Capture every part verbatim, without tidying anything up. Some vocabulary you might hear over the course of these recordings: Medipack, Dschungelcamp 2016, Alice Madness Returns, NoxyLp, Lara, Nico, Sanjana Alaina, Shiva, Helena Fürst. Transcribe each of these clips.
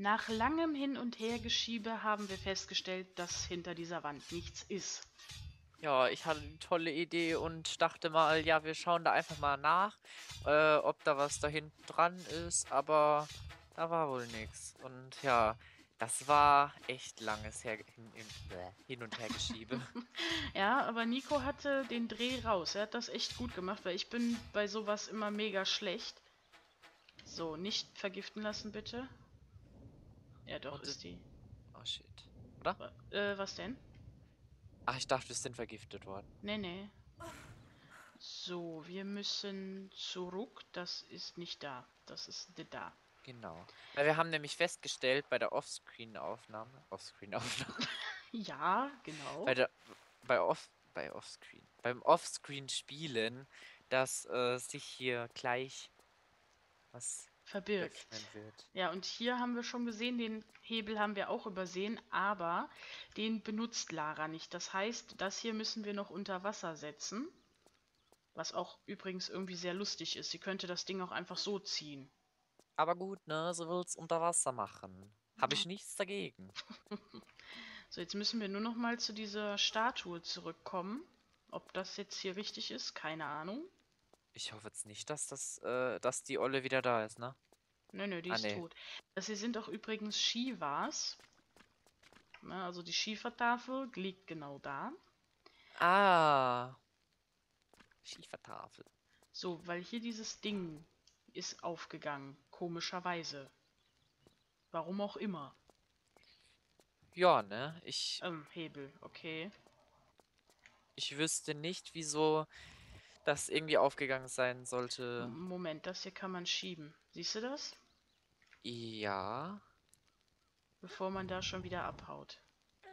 Nach langem Hin- und Hergeschiebe haben wir festgestellt, dass hinter dieser Wand nichts ist. Ja, ich hatte eine tolle Idee und dachte mal, ja, wir schauen da einfach mal nach, äh, ob da was da hinten dran ist, aber da war wohl nichts. Und ja, das war echt langes Her hin, hin, hin und Hergeschiebe. Ja, aber Nico hatte den Dreh raus. Er hat das echt gut gemacht, weil ich bin bei sowas immer mega schlecht. So, nicht vergiften lassen, bitte. Ja, doch, und ist die... Oh, shit. Oder? Äh, was denn? Ach, ich dachte, wir sind vergiftet worden. Nee, nee. So, wir müssen zurück. Das ist nicht da. Das ist nicht da. Genau. Weil wir haben nämlich festgestellt, bei der Offscreen-Aufnahme... Offscreen-Aufnahme? Ja, genau. Bei der... Bei Off... Bei Offscreen. Beim Offscreen-Spielen, dass äh, sich hier gleich... was... verbirgt. Ja, und hier haben wir schon gesehen, den Hebel haben wir auch übersehen, aber den benutzt Lara nicht. Das heißt, das hier müssen wir noch unter Wasser setzen. Was auch übrigens irgendwie sehr lustig ist. Sie könnte das Ding auch einfach so ziehen. Aber gut, ne? So will's unter Wasser machen. Habe ich nichts dagegen. So, jetzt müssen wir nur noch mal zu dieser Statue zurückkommen. Ob das jetzt hier richtig ist, keine Ahnung. Ich hoffe jetzt nicht, dass das, äh, dass die Olle wieder da ist, ne? Nö, nö, die ah, ist nee. tot. Sie sind auch übrigens Shivas. Na, also die Shiva-Tafel liegt genau da. Ah. Shiva-Tafel. So, weil hier dieses Ding ist aufgegangen. Komischerweise. Warum auch immer. Ja, ne? Ich... Ähm, Hebel, okay. Ich wüsste nicht, wieso... das irgendwie aufgegangen sein sollte. Moment, das hier kann man schieben. Siehst du das? Ja. Bevor man da schon wieder abhaut.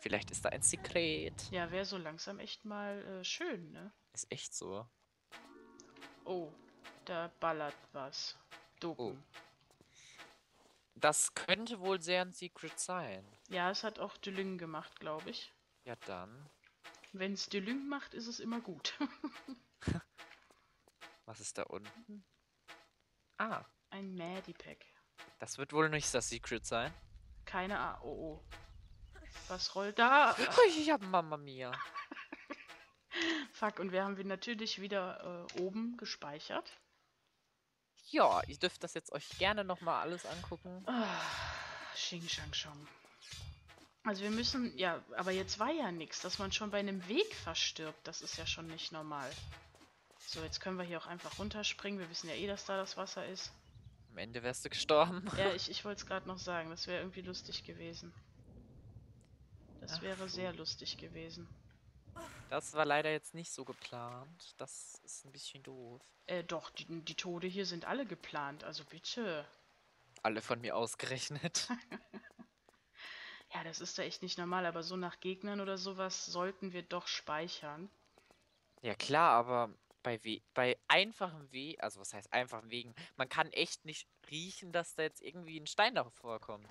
Vielleicht ist da ein Sekret. Ja, wäre so langsam echt mal äh, schön, ne? Ist echt so. Oh, da ballert was. Dopen. Oh. Das könnte wohl sehr ein Secret sein. Ja, es hat auch Delüng gemacht, glaube ich. Ja, dann. Wenn es Delüng macht, ist es immer gut. Was ist da unten? Ah. Ein Madipack. Das wird wohl nicht das Secret sein. Keine Ahnung. Oh, oh. Was rollt da? Ich hab Mama Mia. Fuck, und wir haben wir natürlich wieder äh, oben gespeichert. Ja, ihr dürft das jetzt euch gerne nochmal alles angucken. Oh, Xing Shang Shong. Also wir müssen, ja, aber jetzt war ja nichts, dass man schon bei einem Weg verstirbt, das ist ja schon nicht normal. So, jetzt können wir hier auch einfach runterspringen, wir wissen ja eh, dass da das Wasser ist. Am Ende wärst du gestorben. Ja, ich, ich wollte es gerade noch sagen, das wäre irgendwie lustig gewesen. Das Ach, wäre pfuh. sehr lustig gewesen. Das war leider jetzt nicht so geplant, das ist ein bisschen doof. Äh, doch, die, die Tode hier sind alle geplant, also bitte. Alle von mir ausgerechnet. Ja, das ist da echt nicht normal, aber so nach Gegnern oder sowas sollten wir doch speichern. Ja klar, aber bei, We bei einfachen Wegen, also was heißt einfachen Wegen, man kann echt nicht riechen, dass da jetzt irgendwie ein Stein da vorkommt.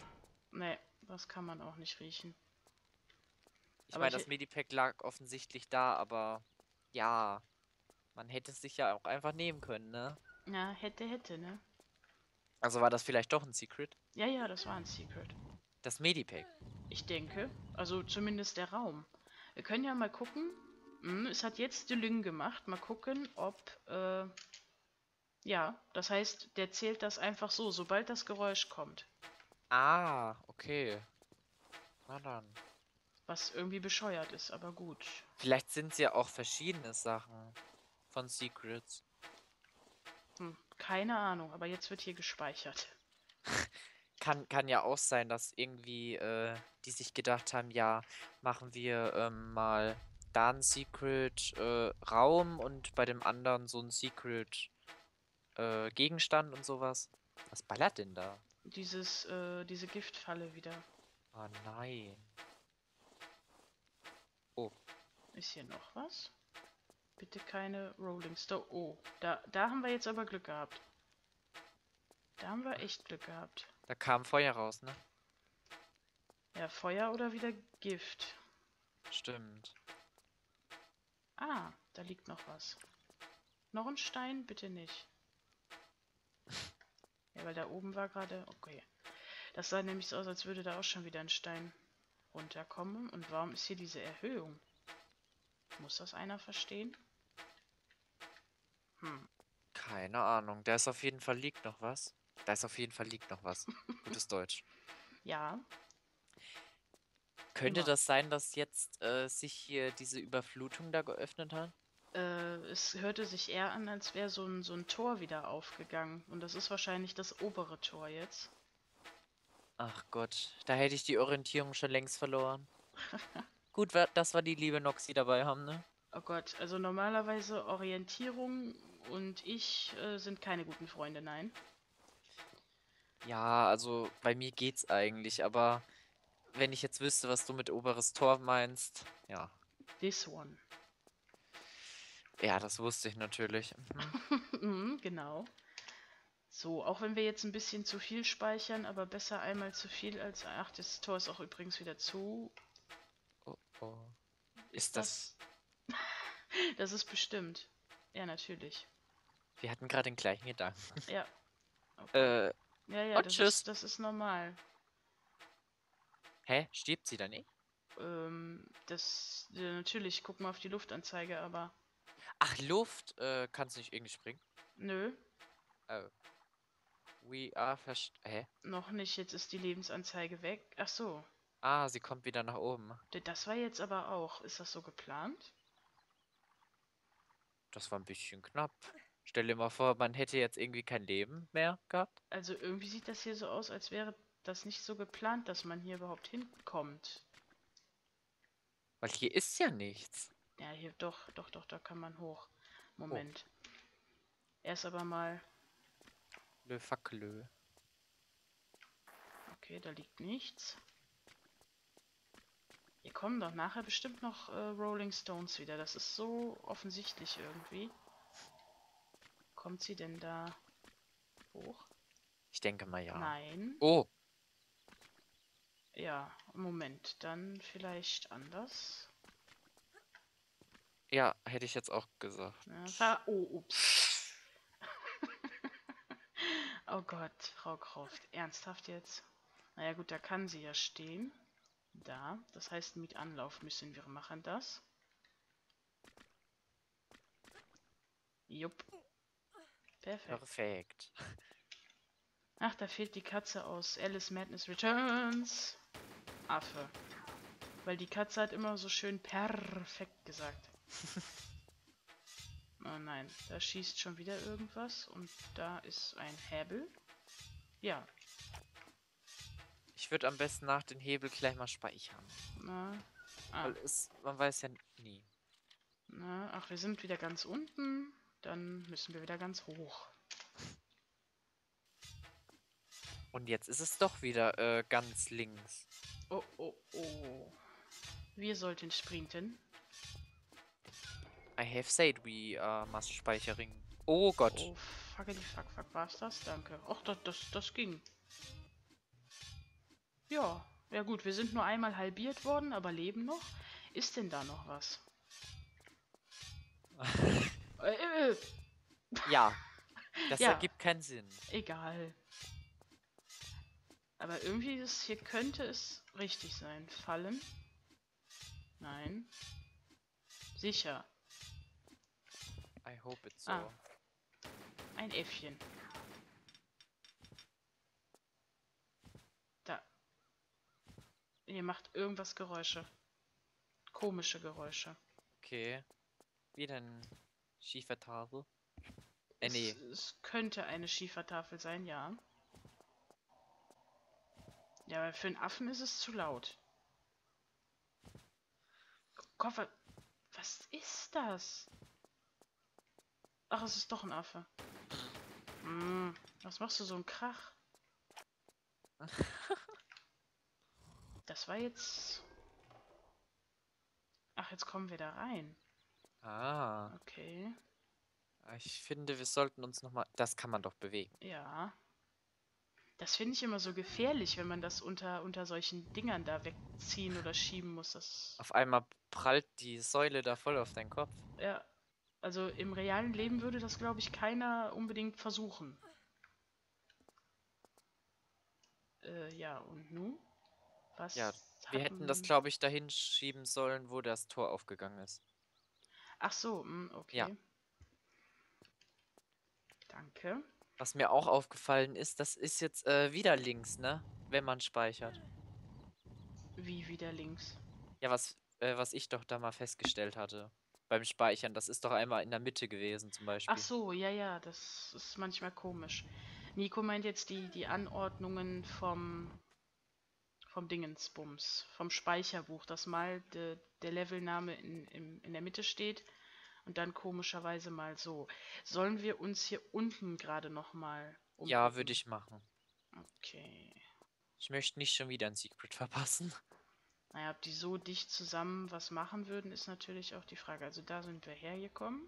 Nee, das kann man auch nicht riechen. Ich meine, das Medipack lag offensichtlich da, aber ja, man hätte es sich ja auch einfach nehmen können, ne? Ja, hätte, hätte, ne? Also war das vielleicht doch ein Secret? Ja, ja, das war ein Secret. Das Medipack. Ich denke. Also zumindest der Raum. Wir können ja mal gucken. Hm, es hat jetzt Delüng gemacht. Mal gucken, ob... Äh, ja, das heißt, der zählt das einfach so, sobald das Geräusch kommt. Ah, okay. Na dann. Was irgendwie bescheuert ist, aber gut. Vielleicht sind es ja auch verschiedene Sachen von Secrets. Hm, keine Ahnung, aber jetzt wird hier gespeichert. Kann, kann ja auch sein, dass irgendwie äh, die sich gedacht haben, ja, machen wir ähm, mal da einen Secret-Raum äh, und bei dem anderen so einen Secret-Gegenstand äh, und sowas. Was ballert denn da? Dieses, äh, diese Giftfalle wieder. Oh nein. Oh. Ist hier noch was? Bitte keine Rolling Stone. Oh, da, da haben wir jetzt aber Glück gehabt. Da haben wir echt Glück gehabt. Da kam Feuer raus, ne? Ja, Feuer oder wieder Gift. Stimmt. Ah, da liegt noch was. Noch ein Stein? Bitte nicht. Ja, weil da oben war gerade... Okay. Das sah nämlich so aus, als würde da auch schon wieder ein Stein runterkommen. Und warum ist hier diese Erhöhung? Muss das einer verstehen? Hm. Keine Ahnung. Da ist auf jeden Fall liegt noch was. Da ist auf jeden Fall liegt noch was. Gutes Deutsch. Ja. Könnte Immer. das sein, dass jetzt äh, sich hier diese Überflutung da geöffnet hat? Äh, es hörte sich eher an, als wäre so ein, so ein Tor wieder aufgegangen. Und das ist wahrscheinlich das obere Tor jetzt. Ach Gott, da hätte ich die Orientierung schon längst verloren. Gut, das war die liebe Nox, die dabei haben, ne? Oh Gott, also normalerweise Orientierung und ich äh, sind keine guten Freunde, nein. Ja, also bei mir geht's eigentlich, aber wenn ich jetzt wüsste, was du mit oberes Tor meinst, ja. This one. Ja, das wusste ich natürlich. Mhm. Genau. So, auch wenn wir jetzt ein bisschen zu viel speichern, aber besser einmal zu viel als... Ach, das Tor ist auch übrigens wieder zu. Oh, oh. Ist das... Das, das ist bestimmt. Ja, natürlich. Wir hatten gerade den gleichen Gedanken. Ja. Okay. Äh, ja, ja, das ist, das ist normal. Hä? Stirbt sie da nicht? Ähm, das... Ja, natürlich, guck mal auf die Luftanzeige, aber... Ach, Luft? Äh, kannst du nicht irgendwie springen? Nö. Oh. We are verst... Hä? Noch nicht, jetzt ist die Lebensanzeige weg. Ach so. Ah, sie kommt wieder nach oben. Das war jetzt aber auch. Ist das so geplant? Das war ein bisschen knapp. Stell dir mal vor, man hätte jetzt irgendwie kein Leben mehr gehabt. Also irgendwie sieht das hier so aus, als wäre das nicht so geplant, dass man hier überhaupt hinkommt. Weil hier ist ja nichts. Ja, hier doch, doch, doch, da kann man hoch. Moment. Oh. Erst aber mal... Le Fackelö. Okay, da liegt nichts. Hier kommen doch nachher bestimmt noch äh, Rolling Stones wieder. Das ist so offensichtlich irgendwie. Kommt sie denn da hoch? Ich denke mal ja. Nein. Oh! Ja, Moment. Dann vielleicht anders. Ja, hätte ich jetzt auch gesagt. Ja, oh, ups. Oh Gott, Frau Kraft, ernsthaft jetzt? Naja gut, da kann sie ja stehen. Da, das heißt mit Anlauf müssen wir machen das. Jupp. Perfekt. Perfekt. Ach, da fehlt die Katze aus Alice Madness Returns. Affe. Weil die Katze hat immer so schön perfekt gesagt. Oh nein, da schießt schon wieder irgendwas und da ist ein Hebel. Ja. Ich würde am besten nach den Hebel gleich mal speichern. Na, ah. Weil es, man weiß ja nie. Na, ach, wir sind wieder ganz unten. Dann müssen wir wieder ganz hoch. Und jetzt ist es doch wieder äh, ganz links. Oh, oh, oh. Wir sollten sprinten. I have said we uh, must speichering. Oh Gott. Oh, fuckity fuck, fuck, war's das? Danke. Och, das, das, das ging. Ja, ja gut, wir sind nur einmal halbiert worden, aber leben noch. Ist denn da noch was? äh, äh. Ja, das ja. ergibt keinen Sinn. Egal. Aber irgendwie ist hier könnte es richtig sein. Fallen? Nein. Sicher. I hope it's so. Ah, ein Äffchen. Da. Ihr macht irgendwas Geräusche. Komische Geräusche. Okay. Wieder eine Schiefertafel. Äh, nee. Es, es könnte eine Schiefertafel sein, ja. Ja, aber für einen Affen ist es zu laut. Koffer. Was ist das? Ach, es ist doch ein Affe. Hm, was machst du so ein Krach? Das war jetzt... Ach, jetzt kommen wir da rein. Ah. Okay. Ich finde, wir sollten uns nochmal... Das kann man doch bewegen. Ja. Das finde ich immer so gefährlich, wenn man das unter, unter solchen Dingern da wegziehen oder schieben muss. Das... Auf einmal prallt die Säule da voll auf deinen Kopf. Ja. Also im realen Leben würde das, glaube ich, keiner unbedingt versuchen. äh, ja, und nun? Was? Ja, wir hatten... hätten das, glaube ich, dahin schieben sollen, wo das Tor aufgegangen ist. Ach so, okay. Ja. Danke. Was mir auch aufgefallen ist, das ist jetzt äh, wieder links, ne? Wenn man speichert. Wie wieder links? Ja, was, äh, was ich doch da mal festgestellt hatte. Beim Speichern, das ist doch einmal in der Mitte gewesen zum Beispiel. Ach so, ja, ja, das ist manchmal komisch. Nico meint jetzt die, die Anordnungen vom, vom Dingensbums, vom Speicherbuch, dass mal de, der Levelname in, in, in der Mitte steht und dann komischerweise mal so. Sollen wir uns hier unten gerade nochmal umgucken? Ja, würde ich machen. Okay. Ich möchte nicht schon wieder ein Secret verpassen. Naja, ob die so dicht zusammen was machen würden, ist natürlich auch die Frage. Also da sind wir hergekommen.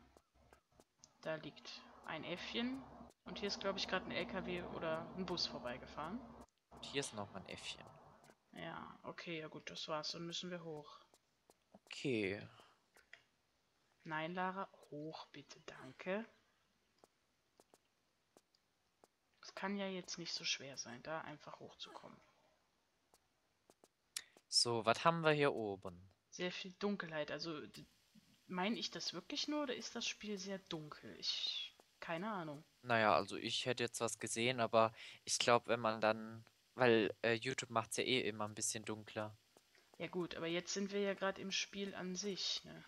Da liegt ein Äffchen. Und hier ist, glaube ich, gerade ein L K W oder ein Bus vorbeigefahren. Und hier ist nochmal ein Äffchen. Ja, okay, ja gut, das war's. Dann müssen wir hoch. Okay. Nein, Lara, hoch bitte, danke. Es kann ja jetzt nicht so schwer sein, da einfach hochzukommen. So, was haben wir hier oben? Sehr viel Dunkelheit. Also, meine ich das wirklich nur oder ist das Spiel sehr dunkel? Ich, keine Ahnung. Naja, also ich hätte jetzt was gesehen, aber ich glaube, wenn man dann... Weil äh, YouTube macht es ja eh immer ein bisschen dunkler. Ja gut, aber jetzt sind wir ja gerade im Spiel an sich, ne?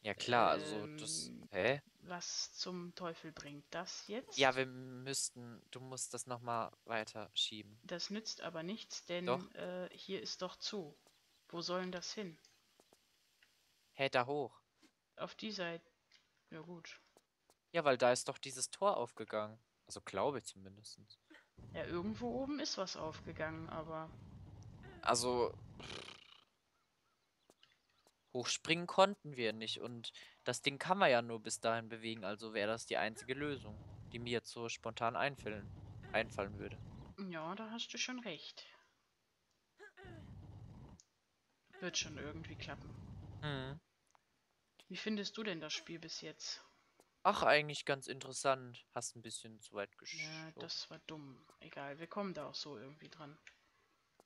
Ja klar, ähm, also das... Hä? Was zum Teufel bringt das jetzt? Ja, wir müssten... Du musst das nochmal weiter schieben. Das nützt aber nichts, denn äh, hier ist doch zu. Wo sollen das hin? Hä, da hoch. Auf die Seite. Ja gut. Ja, weil da ist doch dieses Tor aufgegangen. Also glaube ich zumindest. Ja, irgendwo oben ist was aufgegangen, aber... Also... Hochspringen konnten wir nicht und das Ding kann man ja nur bis dahin bewegen, also wäre das die einzige Lösung, die mir jetzt so spontan einfallen, einfallen würde. Ja, da hast du schon recht. Wird schon irgendwie klappen. Mhm. Wie findest du denn das Spiel bis jetzt? Ach, eigentlich ganz interessant. Hast ein bisschen zu weit geschoben. Ja, das war dumm. Egal, wir kommen da auch so irgendwie dran.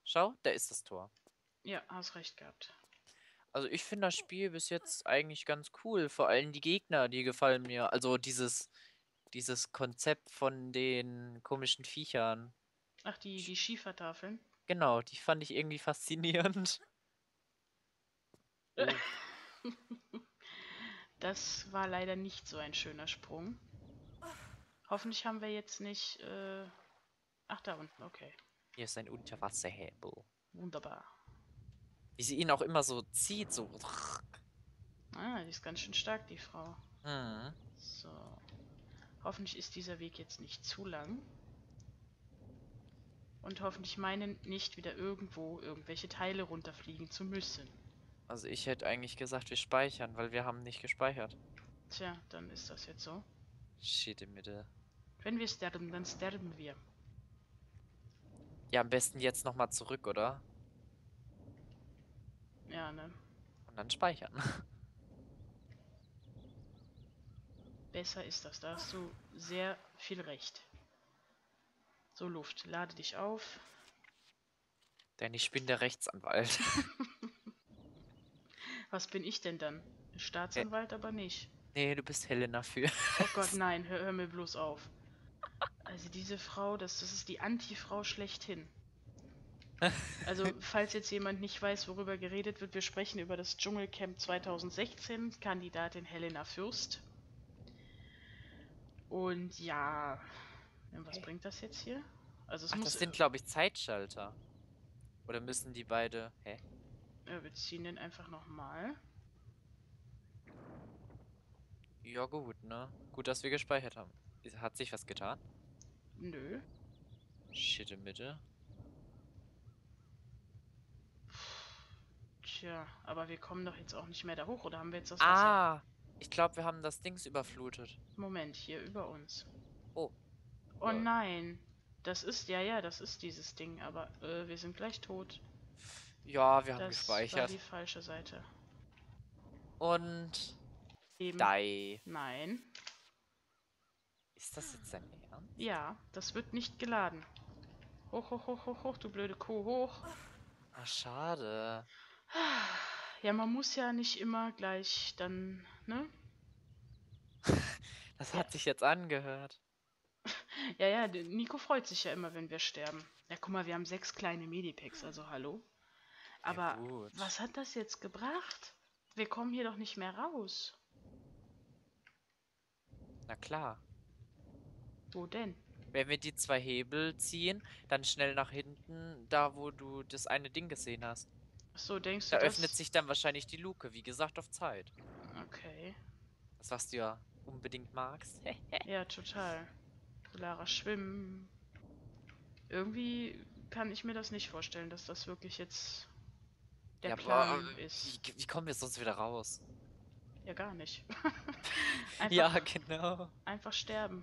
Schau, da ist das Tor. Ja, hast recht gehabt. Also ich finde das Spiel bis jetzt eigentlich ganz cool. Vor allem die Gegner, die gefallen mir. Also dieses dieses Konzept von den komischen Viechern. Ach, die, die Schiefertafeln? Genau, die fand ich irgendwie faszinierend. Oh. Das war leider nicht so ein schöner Sprung. Hoffentlich haben wir jetzt nicht... Äh... Ach, da unten, okay. Hier ist ein Unterwasserhebel. Wunderbar. Wie sie ihn auch immer so zieht, so... Ah, die ist ganz schön stark, die Frau. Mhm. So. Hoffentlich ist dieser Weg jetzt nicht zu lang. Und hoffentlich meinen nicht wieder irgendwo irgendwelche Teile runterfliegen zu müssen. Also ich hätte eigentlich gesagt, wir speichern, weil wir haben nicht gespeichert. Tja, dann ist das jetzt so. Shit in Mitte. Wenn wir sterben, dann sterben wir. Ja, am besten jetzt nochmal zurück, oder? Ja, ne? Und dann speichern. Besser ist das, da hast du sehr viel recht. So, Luft, lade dich auf. Denn ich bin der Rechtsanwalt. Was bin ich denn dann? Staatsanwalt aber nicht. Nee, du bist Helena Fürst. Oh Gott, nein, hör, hör mir bloß auf. Also diese Frau, das, das ist die Anti-Frau schlechthin. Also, falls jetzt jemand nicht weiß, worüber geredet wird, wir sprechen über das Dschungelcamp zwanzig sechzehn, Kandidatin Helena Fürst. Und ja, was bringt das jetzt hier? Also es Ach, muss das sind, glaube ich, Zeitschalter. Oder müssen die beide... Hä? Ja, wir ziehen den einfach nochmal. Ja gut, ne? Gut, dass wir gespeichert haben. Hat sich was getan? Nö. Shit in Mitte. Tja, aber wir kommen doch jetzt auch nicht mehr da hoch, oder haben wir jetzt das Wasser? Ah, ich glaube, wir haben das Dings überflutet. Moment, hier über uns. Oh. Oh ja. Nein. Das ist, ja, ja, das ist dieses Ding, aber äh, wir sind gleich tot. Ja, wir das haben gespeichert. Das war die falsche Seite. Und... Eben. Die. Nein. Ist das jetzt dein Ernst? Ja, das wird nicht geladen. Hoch, hoch, hoch, hoch, hoch, du blöde Kuh, hoch. Ach, schade. Ja, man muss ja nicht immer gleich dann, ne? Das hat sich jetzt angehört. Ja, ja, Nico freut sich ja immer, wenn wir sterben. Ja, guck mal, wir haben sechs kleine Medipacks, also hallo. Aber ja, was hat das jetzt gebracht? Wir kommen hier doch nicht mehr raus. Na klar. Wo denn? Wenn wir die zwei Hebel ziehen, dann schnell nach hinten, da wo du das eine Ding gesehen hast. Ach so, denkst du, da öffnet sich dann wahrscheinlich die Luke, wie gesagt, auf Zeit. Okay. Das, was du ja unbedingt magst. Ja, total. Lara, schwimmen. Irgendwie kann ich mir das nicht vorstellen, dass das wirklich jetzt der ja, Plan aber, ist. Wie, wie kommen wir sonst wieder raus? Ja, gar nicht. Einfach, ja, genau. Einfach sterben.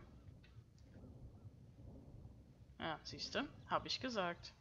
Ja, siehst du? Habe ich gesagt.